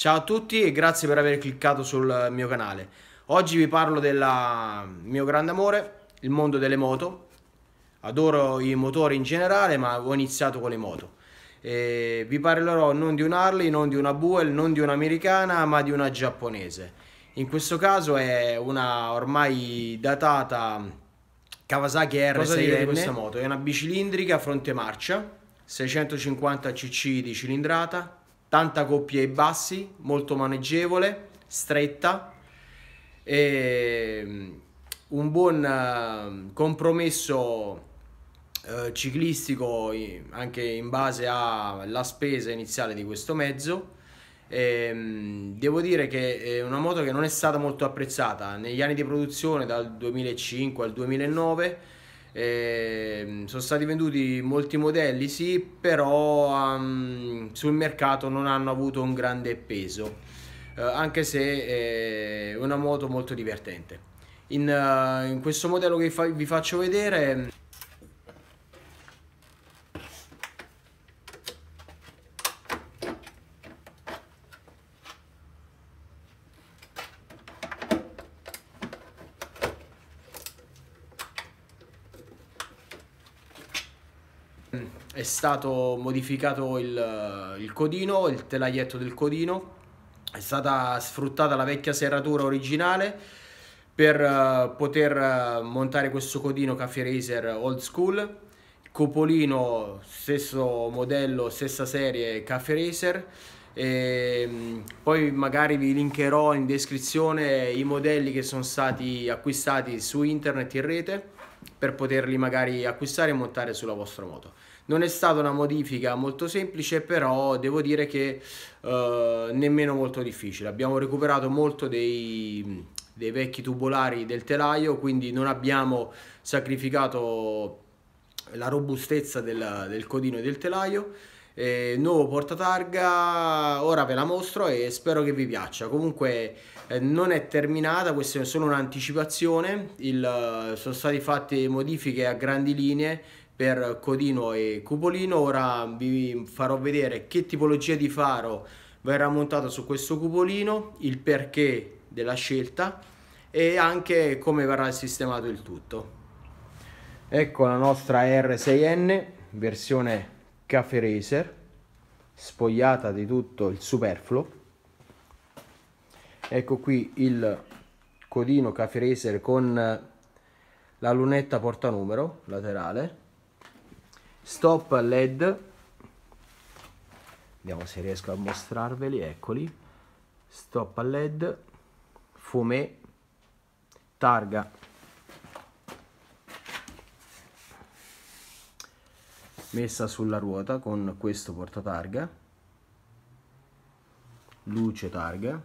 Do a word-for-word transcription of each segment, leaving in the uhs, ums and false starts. Ciao a tutti e grazie per aver cliccato sul mio canale. Oggi vi parlo del mio grande amore, il mondo delle moto. Adoro i motori in generale, ma ho iniziato con le moto. E vi parlerò non di un Harley, non di una Buell, non di un'americana, ma di una giapponese. In questo caso è una ormai datata Kawasaki E R sei N. Questa moto è una bicilindrica fronte marcia, seicentocinquanta cc di cilindrata, tanta coppia ai bassi, molto maneggevole, stretta e un buon compromesso eh, ciclistico anche in base alla spesa iniziale di questo mezzo. E devo dire che è una moto che non è stata molto apprezzata negli anni di produzione, dal duemilacinque al duemilanove. E sono stati venduti molti modelli, sì, però um, sul mercato non hanno avuto un grande peso, eh, anche se è una moto molto divertente. In, uh, in questo modello che fa vi faccio vedere, è stato modificato il, il codino, il telaglietto del codino, è stata sfruttata la vecchia serratura originale per uh, poter uh, montare questo codino Cafe Racer old school. Cupolino, stesso modello, stessa serie Cafe Racer. E poi magari vi linkerò in descrizione i modelli che sono stati acquistati su internet in rete, per poterli magari acquistare e montare sulla vostra moto. Non è stata una modifica molto semplice, però devo dire che eh, nemmeno molto difficile. Abbiamo recuperato molto dei, dei vecchi tubolari del telaio, quindi non abbiamo sacrificato la robustezza del, del codino e del telaio. Eh, nuovo portatarga, ora ve la mostro e spero che vi piaccia. Comunque eh, non è terminata, questa è solo un'anticipazione. Sono state fatte modifiche a grandi linee per codino e cupolino. Ora vi farò vedere che tipologia di faro verrà montato su questo cupolino, il perché della scelta e anche come verrà sistemato il tutto. Ecco la nostra E R sei N versione Cafe Racer, spogliata di tutto il superfluo. Ecco qui il codino Cafe Racer con la lunetta portanumero laterale, stop led, vediamo se riesco a mostrarveli, eccoli, stop led, fumé, targa, messa sulla ruota con questo portatarga, luce targa,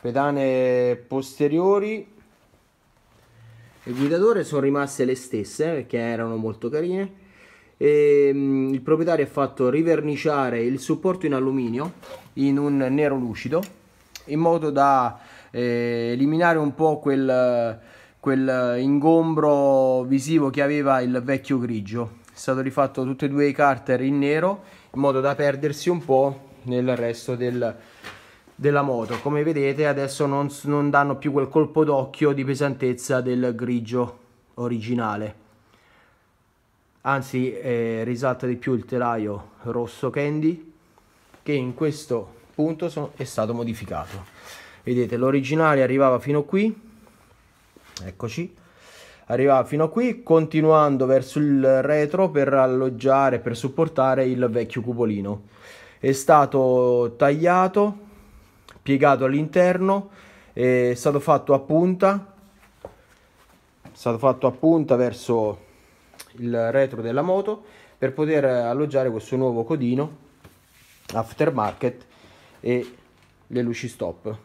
pedane posteriori e guidatore sono rimaste le stesse perché erano molto carine. E il proprietario ha fatto riverniciare il supporto in alluminio in un nero lucido, in modo da eh, eliminare un po' quel quel ingombro visivo che aveva il vecchio grigio. È stato rifatto tutti e due i carter in nero in modo da perdersi un po' nel resto del, della moto. Come vedete adesso non, non danno più quel colpo d'occhio di pesantezza del grigio originale, anzi eh, risalta di più il telaio rosso candy, che in questo punto sono, è stato modificato. Vedete, l'originale arrivava fino qui, eccoci, arrivava fino a qui, continuando verso il retro per alloggiare, per supportare il vecchio cupolino. È stato tagliato, piegato all'interno, è stato fatto a punta, è stato fatto a punta verso il retro della moto per poter alloggiare questo nuovo codino aftermarket e le luci stop.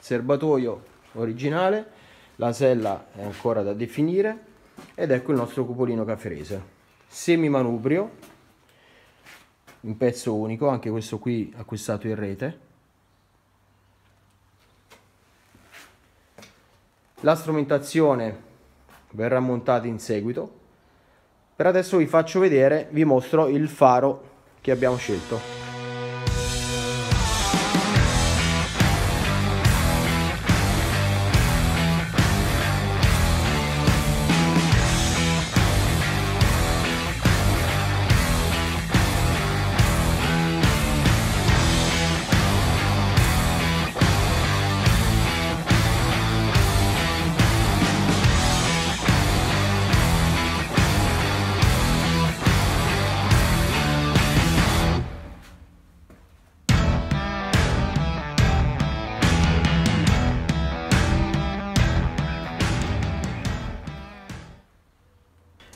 Serbatoio originale, la sella è ancora da definire ed ecco il nostro cupolino Cafe Racer semimanubrio, un pezzo unico, anche questo qui acquistato in rete. La strumentazione verrà montata in seguito, Per adesso vi faccio vedere, vi mostro il faro che abbiamo scelto.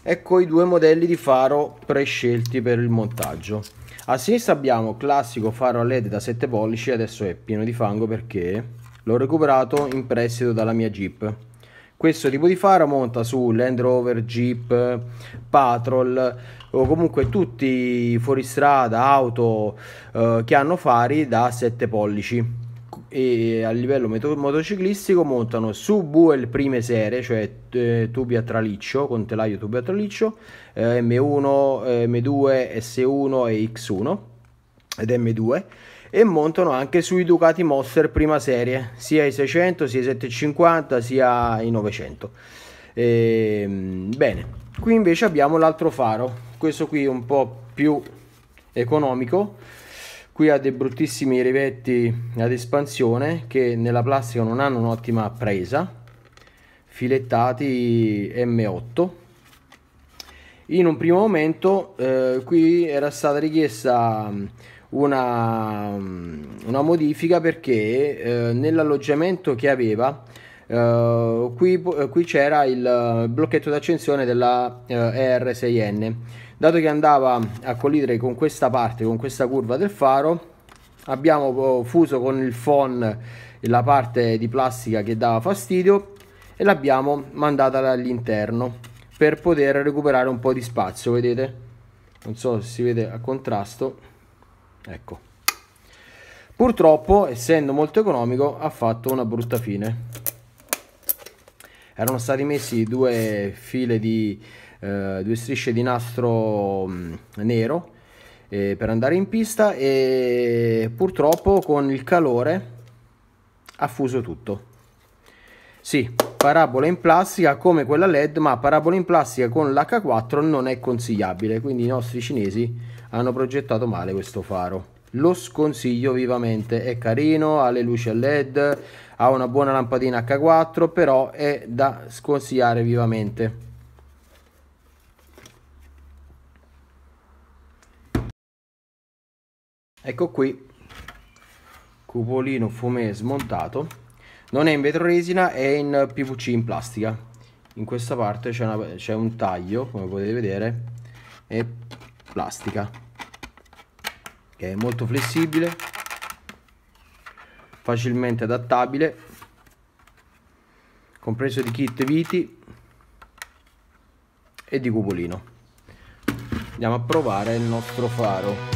Ecco i due modelli di faro prescelti per il montaggio. A sinistra abbiamo classico faro a led da sette pollici, adesso è pieno di fango perché l'ho recuperato in prestito dalla mia Jeep. Questo tipo di faro monta su Land Rover, Jeep, Patrol o comunque tutti i fuoristrada, auto eh, che hanno fari da sette pollici. E a livello motociclistico montano su Buell prime serie, cioè eh, tubi a traliccio con telaio tubi a traliccio, eh, M uno, eh, M due, S uno e X uno ed M due, e montano anche sui Ducati Monster prima serie, sia i seicento, sia i settecentocinquanta, sia i novecento. E, bene, qui invece abbiamo l'altro faro, questo qui è un po' più economico. Qui ha dei bruttissimi rivetti ad espansione che nella plastica non hanno un'ottima presa, filettati M otto. In un primo momento eh, qui era stata richiesta una, una modifica perché eh, nell'alloggiamento che aveva eh, qui, eh, qui c'era il blocchetto d'accensione della eh, E R sei N. Dato che andava a collidere con questa parte, con questa curva del faro, abbiamo fuso con il phon la parte di plastica che dava fastidio e l'abbiamo mandata dall'interno per poter recuperare un po' di spazio, vedete? Non so se si vede a contrasto, ecco. Purtroppo, essendo molto economico, ha fatto una brutta fine. Erano stati messi due file di... Uh, due strisce di nastro mh, nero eh, per andare in pista, e purtroppo con il calore ha fuso tutto. Sì, parabola in plastica come quella led, ma parabola in plastica con l'H quattro non è consigliabile, quindi i nostri cinesi hanno progettato male questo faro. Lo sconsiglio vivamente, è carino, ha le luci a led, ha una buona lampadina H quattro, però è da sconsigliare vivamente. Ecco qui, cupolino fumé smontato, non è in vetroresina, è in P V C, in plastica. In questa parte c'è un taglio, come potete vedere, è plastica, che è molto flessibile, facilmente adattabile, compreso di kit viti e di cupolino. Andiamo a provare il nostro faro.